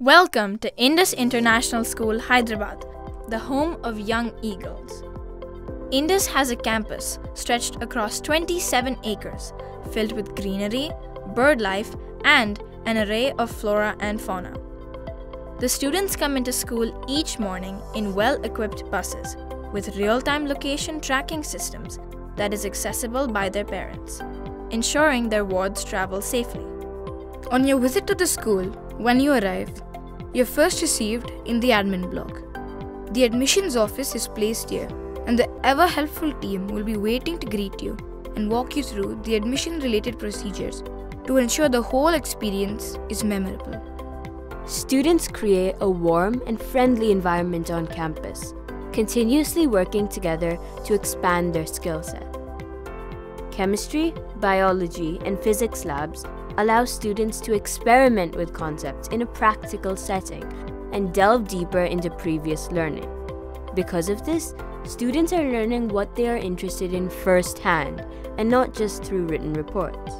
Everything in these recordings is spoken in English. Welcome to Indus International School Hyderabad, the home of young eagles. Indus has a campus stretched across 27 acres, filled with greenery, bird life, and an array of flora and fauna. The students come into school each morning in well-equipped buses with real-time location tracking systems that is accessible by their parents, ensuring their wards travel safely. On your visit to the school, when you arrive, you're first received in the admin block. The admissions office is placed here, and the ever-helpful team will be waiting to greet you and walk you through the admission-related procedures to ensure the whole experience is memorable. Students create a warm and friendly environment on campus, continuously working together to expand their skill set. Chemistry, biology, and physics labs allow students to experiment with concepts in a practical setting and delve deeper into previous learning. Because of this, students are learning what they are interested in firsthand and not just through written reports.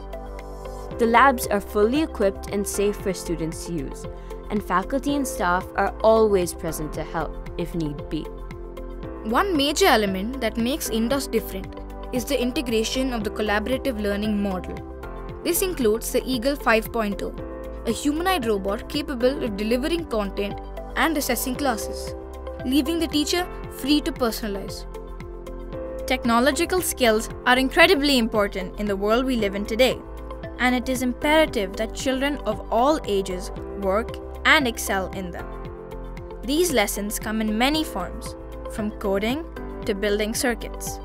The labs are fully equipped and safe for students to use, and faculty and staff are always present to help if need be. One major element that makes Indus different is the integration of the collaborative learning model. This includes the Eagle 5.0, a humanoid robot capable of delivering content and assessing classes, leaving the teacher free to personalize. Technological skills are incredibly important in the world we live in today, and it is imperative that children of all ages work and excel in them. These lessons come in many forms, from coding to building circuits.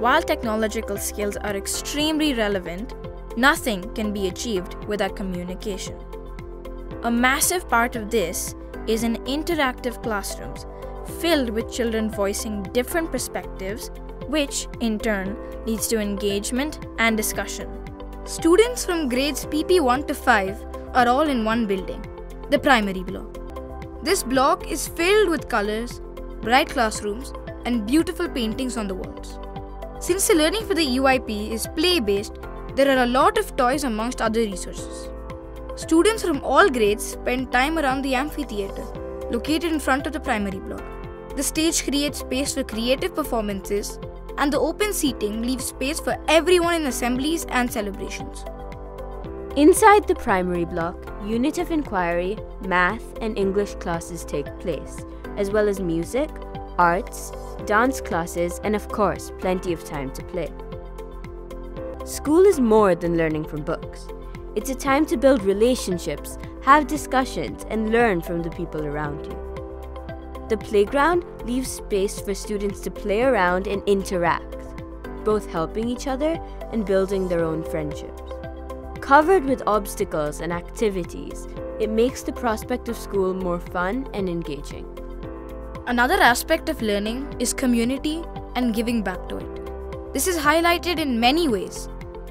While technological skills are extremely relevant, nothing can be achieved without communication. A massive part of this is in interactive classrooms filled with children voicing different perspectives, which in turn leads to engagement and discussion. Students from grades PP1 to 5 are all in one building, the primary block. This block is filled with colors, bright classrooms, and beautiful paintings on the walls. Since the learning for the UIP is play-based, there are a lot of toys amongst other resources. Students from all grades spend time around the amphitheatre, located in front of the primary block. The stage creates space for creative performances, and the open seating leaves space for everyone in assemblies and celebrations. Inside the primary block, Unit of Inquiry, Math, and English classes take place, as well as music, arts, dance classes, and of course, plenty of time to play. School is more than learning from books. It's a time to build relationships, have discussions, and learn from the people around you. The playground leaves space for students to play around and interact, both helping each other and building their own friendships. Covered with obstacles and activities, it makes the prospect of school more fun and engaging. Another aspect of learning is community and giving back to it. This is highlighted in many ways,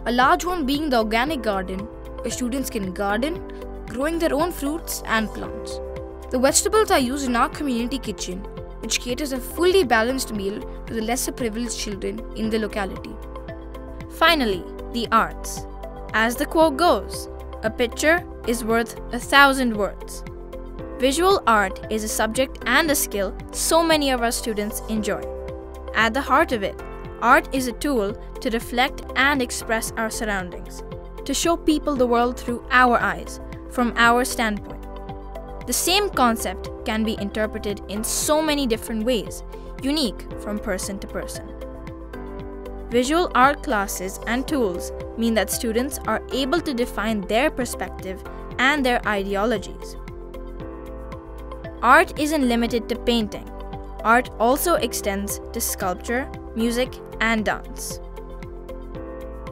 a large one being the organic garden, where students can garden, growing their own fruits and plants. The vegetables are used in our community kitchen, which caters a fully balanced meal to the lesser privileged children in the locality. Finally, the arts. As the quote goes, a picture is worth 1,000 words. Visual art is a subject and a skill so many of our students enjoy. At the heart of it, art is a tool to reflect and express our surroundings, to show people the world through our eyes, from our standpoint. The same concept can be interpreted in so many different ways, unique from person to person. Visual art classes and tools mean that students are able to define their perspective and their ideologies. Art isn't limited to painting. Art also extends to sculpture, music, and dance.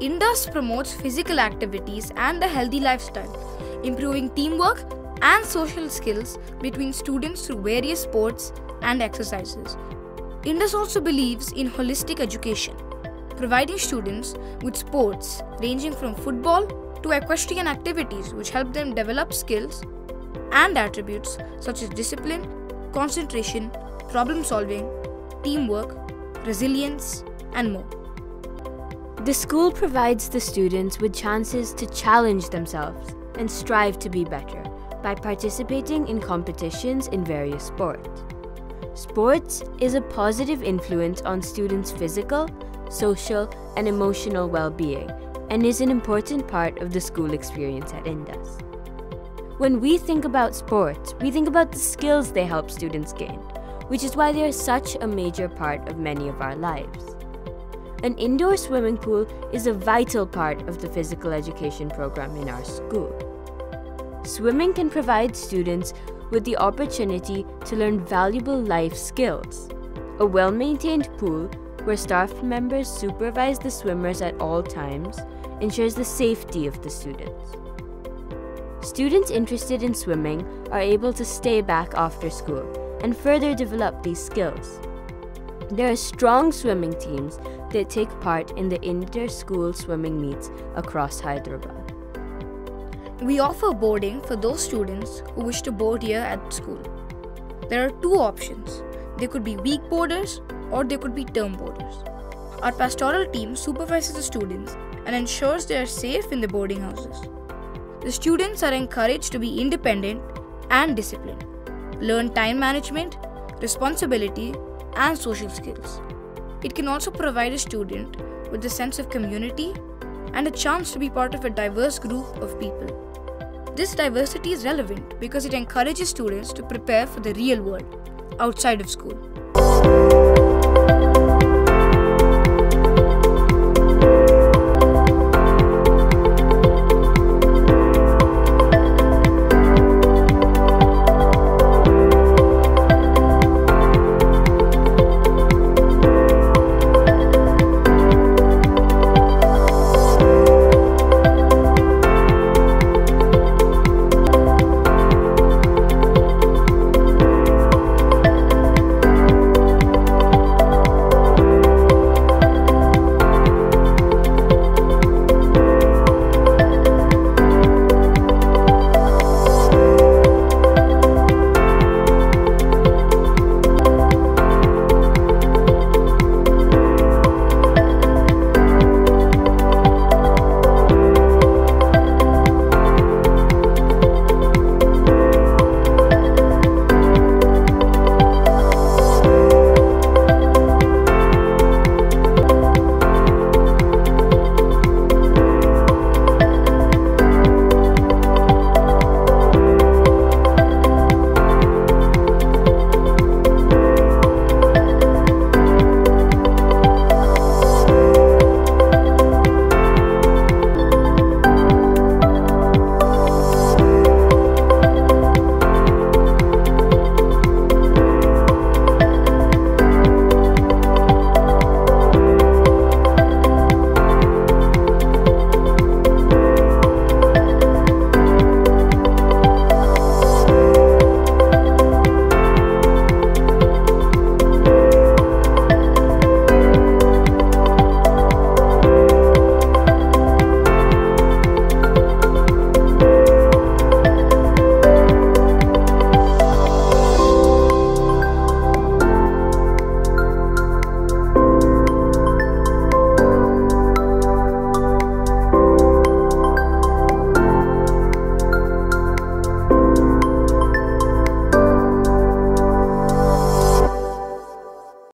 Indus promotes physical activities and a healthy lifestyle, improving teamwork and social skills between students through various sports and exercises. Indus also believes in holistic education, providing students with sports ranging from football to equestrian activities which help them develop skills and attributes such as discipline, concentration, problem solving, teamwork, resilience, and more. The school provides the students with chances to challenge themselves and strive to be better by participating in competitions in various sports. Sports is a positive influence on students' physical, social, and emotional well-being, and is an important part of the school experience at Indus. When we think about sports, we think about the skills they help students gain, which is why they are such a major part of many of our lives. An indoor swimming pool is a vital part of the physical education program in our school. Swimming can provide students with the opportunity to learn valuable life skills. A well-maintained pool where staff members supervise the swimmers at all times ensures the safety of the students. Students interested in swimming are able to stay back after school and further develop these skills. There are strong swimming teams that take part in the inter-school swimming meets across Hyderabad. We offer boarding for those students who wish to board here at school. There are two options. They could be week boarders or they could be term boarders. Our pastoral team supervises the students and ensures they are safe in the boarding houses. The students are encouraged to be independent and disciplined, learn time management, responsibility, and social skills. It can also provide a student with a sense of community and a chance to be part of a diverse group of people. This diversity is relevant because it encourages students to prepare for the real world outside of school.